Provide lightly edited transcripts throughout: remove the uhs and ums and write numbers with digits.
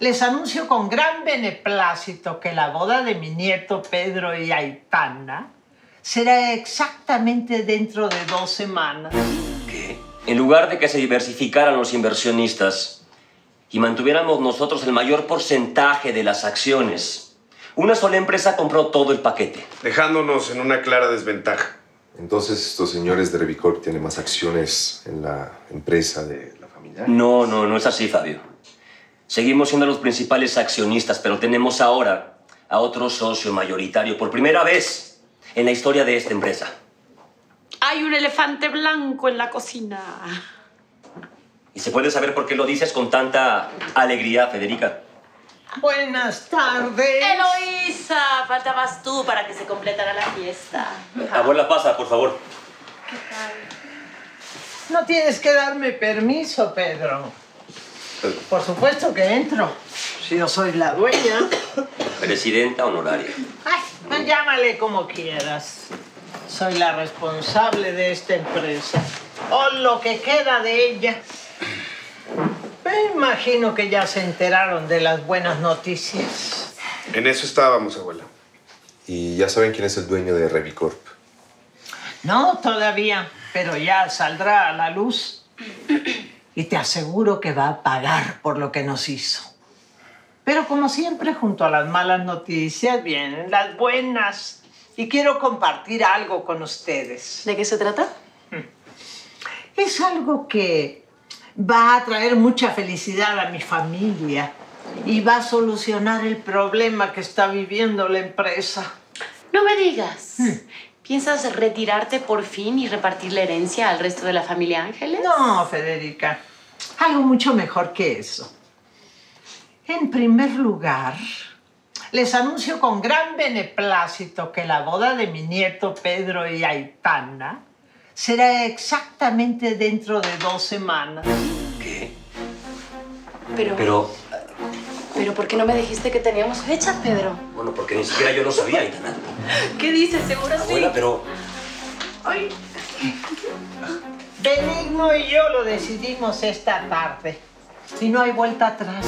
les anuncio con gran beneplácito que la boda de mi nieto Pedro y Aitana será exactamente dentro de 2 semanas. ¿Qué? En lugar de que se diversificaran los inversionistas y mantuviéramos nosotros el mayor porcentaje de las acciones, una sola empresa compró todo el paquete. Dejándonos en una clara desventaja. Entonces, estos señores de Revicorp tienen más acciones en la empresa de la familia. No, no, no es así, Fabio. Seguimos siendo los principales accionistas, pero tenemos ahora a otro socio mayoritario por primera vez en la historia de esta empresa. Hay un elefante blanco en la cocina. ¿Y se puede saber por qué lo dices con tanta alegría, Federica? Buenas tardes. Eloísa, faltabas tú para que se completara la fiesta. Abuela, pasa, por favor. ¿Qué tal? No tienes que darme permiso, Pedro. Por supuesto que entro, si yo soy la dueña. Presidenta honoraria. Ay, pues llámale como quieras. Soy la responsable de esta empresa, o lo que queda de ella. Me imagino que ya se enteraron de las buenas noticias. En eso estábamos, abuela. ¿Y ya saben quién es el dueño de Revicorp? No, todavía, pero ya saldrá a la luz. Y te aseguro que va a pagar por lo que nos hizo. Pero como siempre, junto a las malas noticias vienen las buenas. Y quiero compartir algo con ustedes. ¿De qué se trata? Es algo que va a traer mucha felicidad a mi familia y va a solucionar el problema que está viviendo la empresa. No me digas. ¿Piensas retirarte por fin y repartir la herencia al resto de la familia Ángeles? No, Federica. Algo mucho mejor que eso. En primer lugar, les anuncio con gran beneplácito que la boda de mi nieto Pedro y Aitana será exactamente dentro de 2 semanas. ¿Qué? Pero ¿por qué no me dijiste que teníamos fechas, Pedro? Bueno, porque ni siquiera yo lo sabía, Aitana. ¿Qué dices? ¿Seguro sí? Abuela, pero... Ay. Benigno y yo lo decidimos esta tarde. Si no hay vuelta atrás.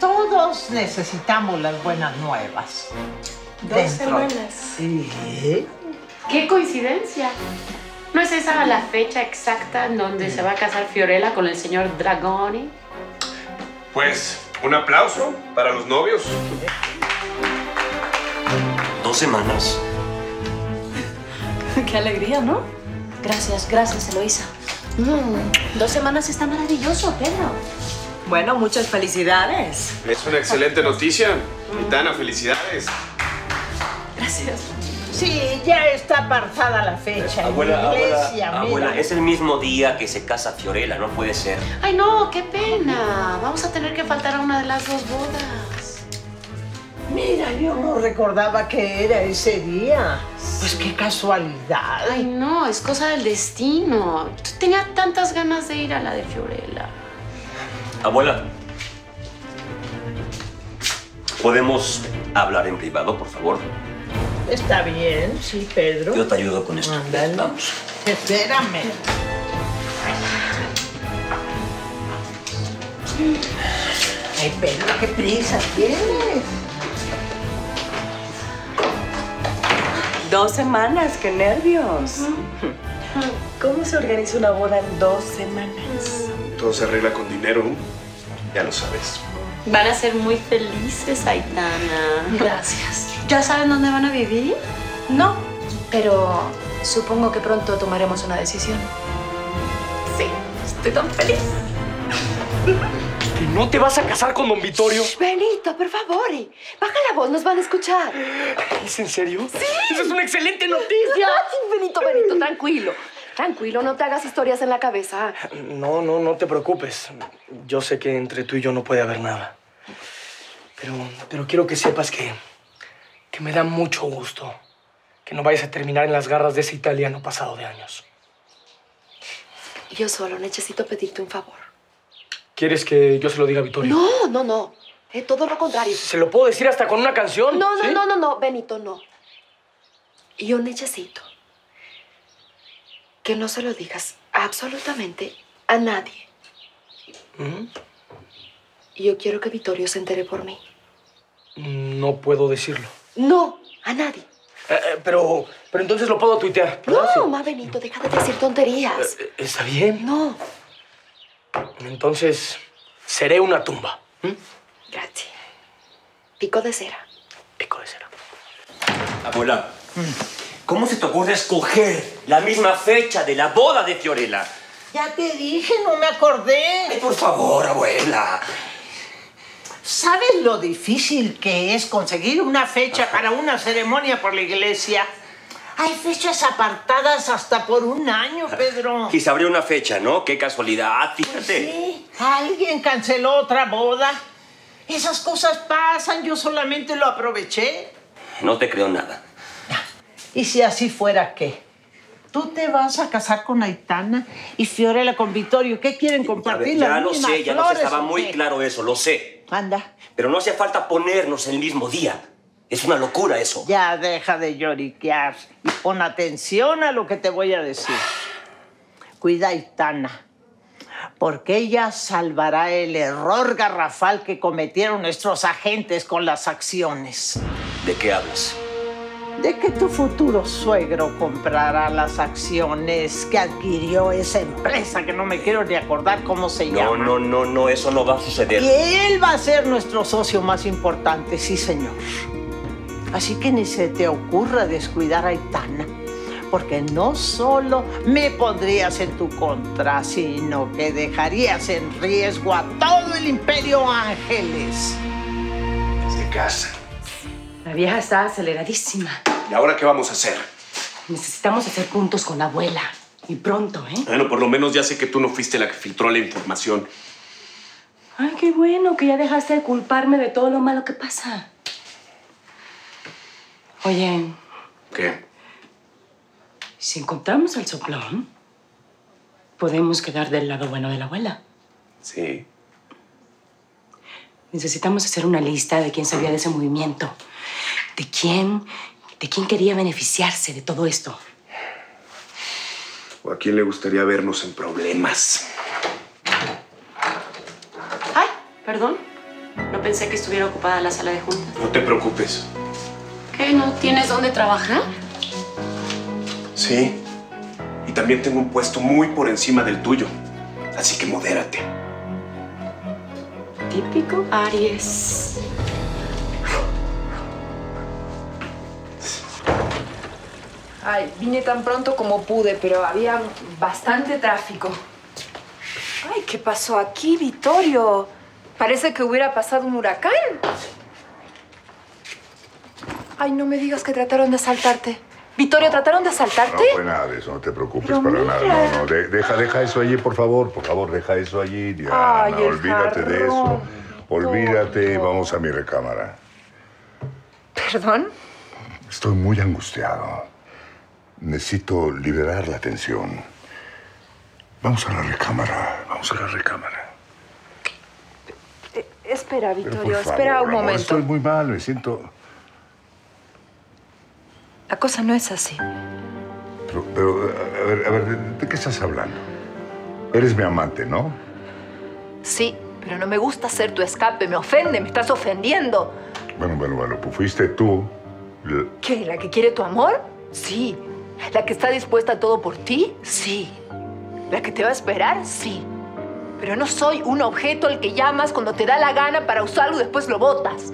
Todos necesitamos las buenas nuevas. 2 semanas. ¿Sí? ¡Qué coincidencia! ¿No es esa la fecha exacta en donde se va a casar Fiorella con el señor Dragoni? Pues... un aplauso para los novios. 2 semanas. Qué alegría, ¿no? Gracias, gracias, Eloísa. 2 semanas está maravilloso, Pedro. Bueno, muchas felicidades. Es una excelente noticia. Aitana, felicidades. Gracias. Sí, ya está apartada la fecha. Abuela, en la iglesia, abuela, es el mismo día que se casa Fiorella, no puede ser. Ay, no, qué pena. Vamos a tener que faltar a una de las 2 bodas. Mira, yo no recordaba que era ese día. Pues qué casualidad. Ay, no, es cosa del destino. Yo tenía tantas ganas de ir a la de Fiorella. Abuela, ¿podemos hablar en privado, por favor? Está bien, sí, Pedro. Yo te ayudo con esto. Ándale. Vamos. Espérame. Ay, Pedro, qué prisa tienes. 2 semanas, qué nervios. ¿Cómo se organiza una boda en 2 semanas? Todo se arregla con dinero, ya lo sabes. Van a ser muy felices, Aitana. Gracias. ¿Ya saben dónde van a vivir? No, pero supongo que pronto tomaremos una decisión. Sí, estoy tan feliz. ¿Y no te vas a casar con don Vittorio? Benito, por favor, baja la voz, nos van a escuchar. ¿Es en serio? ¡Sí! ¡Eso es una excelente noticia! Ay, Benito, tranquilo. Tranquilo, no te hagas historias en la cabeza. No, no, no te preocupes. Yo sé que entre tú y yo no puede haber nada. Pero quiero que sepas que me da mucho gusto que no vayas a terminar en las garras de ese italiano pasado de años. Yo solo necesito pedirte un favor. ¿Quieres que yo se lo diga a Vittorio? No, no, no. Es todo lo contrario. ¿Se lo puedo decir hasta con una canción? No, no, ¿sí? no, Benito, no. Yo necesito que no se lo digas absolutamente a nadie. Y yo quiero que Vittorio se entere por mí. No puedo decirlo. No, a nadie. Pero entonces lo puedo tuitear. ¿Verdad? No, ma, Benito, deja de decir tonterías. ¿Está bien? No. Entonces, seré una tumba. Gracias. Pico de cera. Pico de cera. Abuela, ¿cómo se te ocurre escoger la misma fecha de la boda de Fiorella? Ya te dije, no me acordé. Ay, por favor, abuela. ¿Sabes lo difícil que es conseguir una fecha para una ceremonia por la iglesia? Hay fechas apartadas hasta por un año, Pedro. Quizá habría una fecha, ¿no? ¡Qué casualidad! Fíjate. Pues sí, alguien canceló otra boda. Esas cosas pasan, yo solamente lo aproveché. No te creo nada. ¿Y si así fuera qué? Tú te vas a casar con Aitana y Fiorella con Vittorio. ¿Qué quieren compartir? Ya lo sé, ya nos estaba muy claro eso, lo sé. Anda. Pero no hacía falta ponernos el mismo día. Es una locura eso. Ya deja de lloriquear y pon atención a lo que te voy a decir. Cuida a Aitana, porque ella salvará el error garrafal que cometieron nuestros agentes con las acciones. ¿De qué hablas? De que tu futuro suegro comprará las acciones que adquirió esa empresa que no me quiero ni acordar cómo se llama. No, eso no va a suceder. Y él va a ser nuestro socio más importante, sí, señor. Así que ni se te ocurra descuidar a Aitana, porque no solo me pondrías en tu contra, sino que dejarías en riesgo a todo el Imperio Ángeles. Se casa. La vieja está aceleradísima. ¿Y ahora qué vamos a hacer? Necesitamos hacer puntos con la abuela. Y pronto, ¿eh? Bueno, por lo menos ya sé que tú no fuiste la que filtró la información. Ay, qué bueno que ya dejaste de culparme de todo lo malo que pasa. Oye... ¿Qué? Si encontramos al soplón, podemos quedar del lado bueno de la abuela. Sí. Necesitamos hacer una lista de quién sabía de ese movimiento. ¿De quién quería beneficiarse de todo esto? ¿O a quién le gustaría vernos en problemas? Ay, perdón. No pensé que estuviera ocupada la sala de juntas. No te preocupes. ¿Qué? ¿No tienes dónde trabajar? Sí. Y también tengo un puesto muy por encima del tuyo. Así que modérate. Típico Aries. Ay, vine tan pronto como pude, pero había bastante tráfico. Ay, ¿qué pasó aquí, Vittorio? Parece que hubiera pasado un huracán. Ay, no me digas que trataron de asaltarte. Vittorio, ¿trataron de asaltarte? No fue nada de eso, no te preocupes pero para mira. Nada. No, deja eso allí, por favor, deja eso allí, Diana. Ay, olvídate de eso. Olvídate, vamos a mi recámara. ¿Perdón? Estoy muy angustiado. Necesito liberar la tensión. Vamos a la recámara, vamos a la recámara. Espera, Vittorio, espera un momento. Estoy muy mal, me siento... La cosa no es así. Pero a ver, ¿de qué estás hablando? Eres mi amante, ¿no? Sí, pero no me gusta hacer tu escape, me ofende, me estás ofendiendo. Bueno, pues fuiste tú. ¿Qué, la que quiere tu amor? Sí. ¿La que está dispuesta a todo por ti? Sí. ¿La que te va a esperar? Sí. Pero no soy un objeto al que llamas cuando te da la gana para usarlo y después lo botas.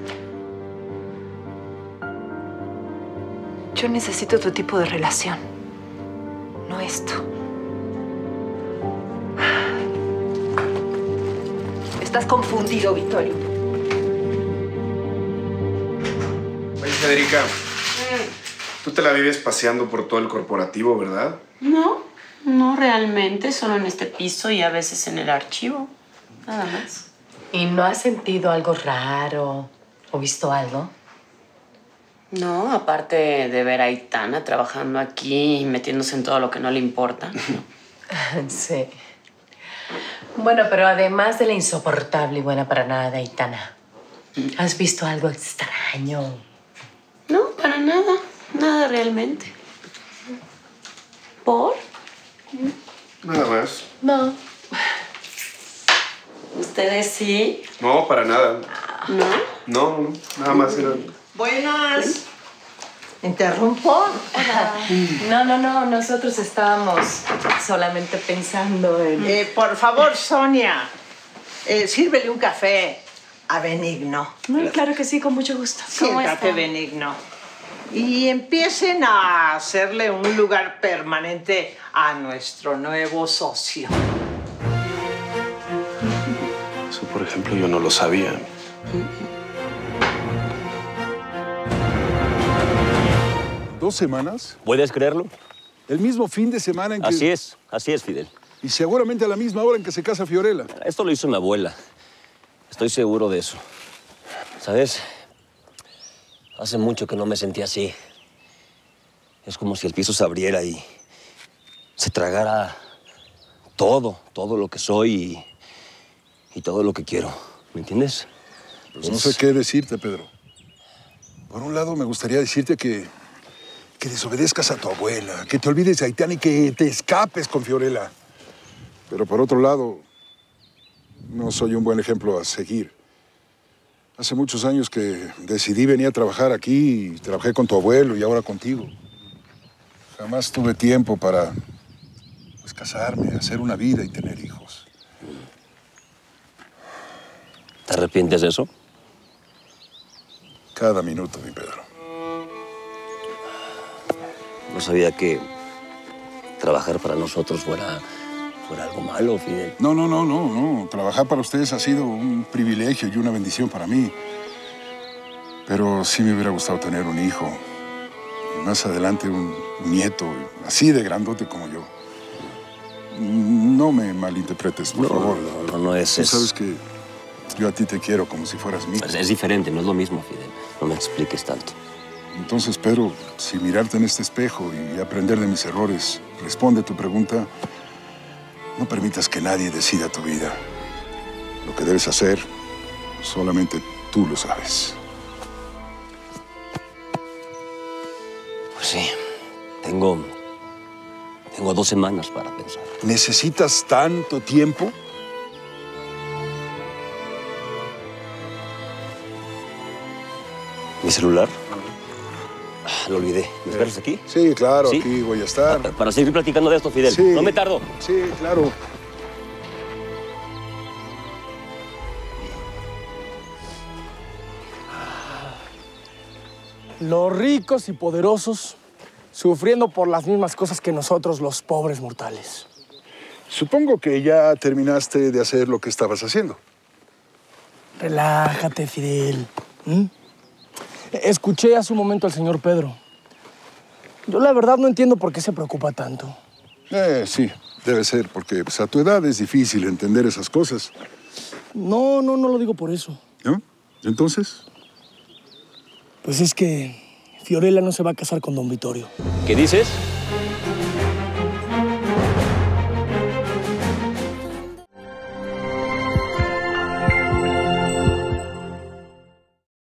Yo necesito otro tipo de relación. No esto. Estás confundido, Vittorio. Oye, Federica. Tú te la vives paseando por todo el corporativo, ¿verdad? No realmente, solo en este piso y a veces en el archivo, nada más. ¿Y no has sentido algo raro o visto algo? No, aparte de ver a Aitana trabajando aquí y metiéndose en todo lo que no le importa. Sí. Bueno, pero además de la insoportable y buena para nada de Aitana, ¿has visto algo extraño? No, para nada. Nada realmente. ¿Por? Nada más. No. ustedes sí. No, para nada. ¿No? No, nada más. Buenas. ¿Sí? ¿Interrumpo? No, nosotros estábamos solamente pensando en... por favor, Sonia, sírvele un café a Benigno. No, claro que sí, con mucho gusto. Siéntate, Benigno. Y empiecen a hacerle un lugar permanente a nuestro nuevo socio. Eso, por ejemplo, yo no lo sabía. ¿Dos semanas? ¿Puedes creerlo? El mismo fin de semana en que... así es, Fidel. Y seguramente a la misma hora en que se casa Fiorella. Esto lo hizo mi abuela. Estoy seguro de eso. ¿Sabes? Hace mucho que no me sentí así. Es como si el piso se abriera y se tragara todo lo que soy y todo lo que quiero. ¿Me entiendes? Pues no sé qué decirte, Pedro. Por un lado, me gustaría decirte que desobedezcas a tu abuela, que te olvides de Aitana y que te escapes con Fiorella. Pero por otro lado, no soy un buen ejemplo a seguir. Hace muchos años que decidí venir a trabajar aquí, y trabajé con tu abuelo y ahora contigo. Jamás tuve tiempo para casarme, hacer una vida y tener hijos. ¿Te arrepientes de eso? Cada minuto, mi Pedro. No sabía que trabajar para nosotros fuera algo malo, Fidel. No. Trabajar para ustedes ha sido un privilegio y una bendición para mí. Pero sí me hubiera gustado tener un hijo. Y más adelante un nieto, así de grandote como yo. No me malinterpretes, por favor. No es eso. Sabes que yo a ti te quiero como si fueras mío. Es diferente, no es lo mismo, Fidel. No me expliques tanto. Entonces, Pedro, si mirarte en este espejo y aprender de mis errores responde tu pregunta, no permitas que nadie decida tu vida. Lo que debes hacer, solamente tú lo sabes. Pues sí, tengo 2 semanas para pensar. ¿Necesitas tanto tiempo? ¿Mi celular? Lo olvidé. ¿Me esperas aquí? Sí, claro, ¿sí? Aquí voy a estar. Para seguir platicando de esto, Fidel. Sí, no me tardo. Sí, claro. Los ricos y poderosos sufriendo por las mismas cosas que nosotros, los pobres mortales. Supongo que ya terminaste de hacer lo que estabas haciendo. Relájate, Fidel. Escuché hace un momento al señor Pedro. Yo la verdad no entiendo por qué se preocupa tanto. Sí, debe ser, porque pues, a tu edad es difícil entender esas cosas. No lo digo por eso. ¿No? ¿Entonces? Pues es que Fiorella no se va a casar con don Vittorio. ¿Qué dices?